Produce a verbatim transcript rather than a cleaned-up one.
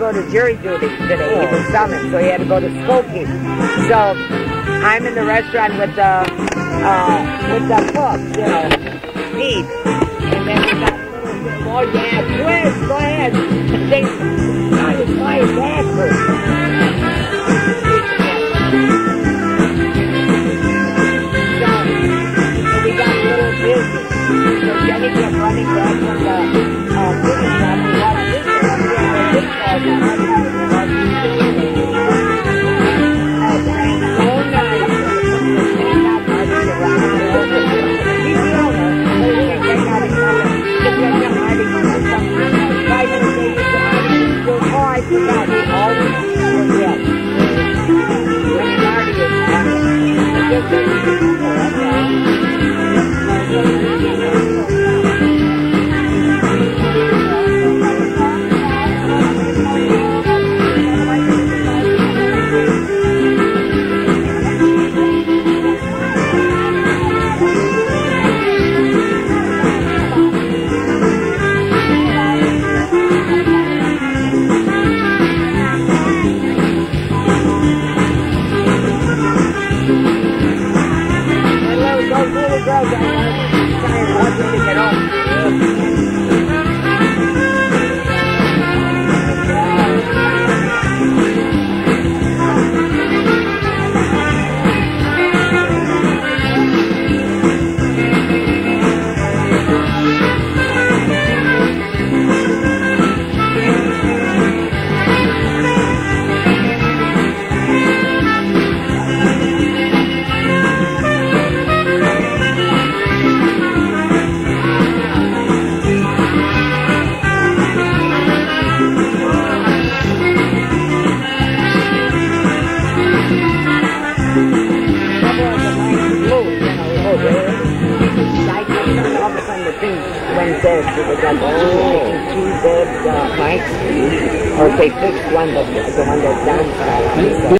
go to jury duty today. He was summoned, so he had to go to Skokie. So I'm in the restaurant with the uh, with the cook, you know, beef, and then we got a little bit more gas. Go ahead, go ahead. And they started flying backwards. So we got a little busy. So Jenny kept running back from the uh, business shop. We had a business up here where this guy's Or they fixed one, the, the one that's downside.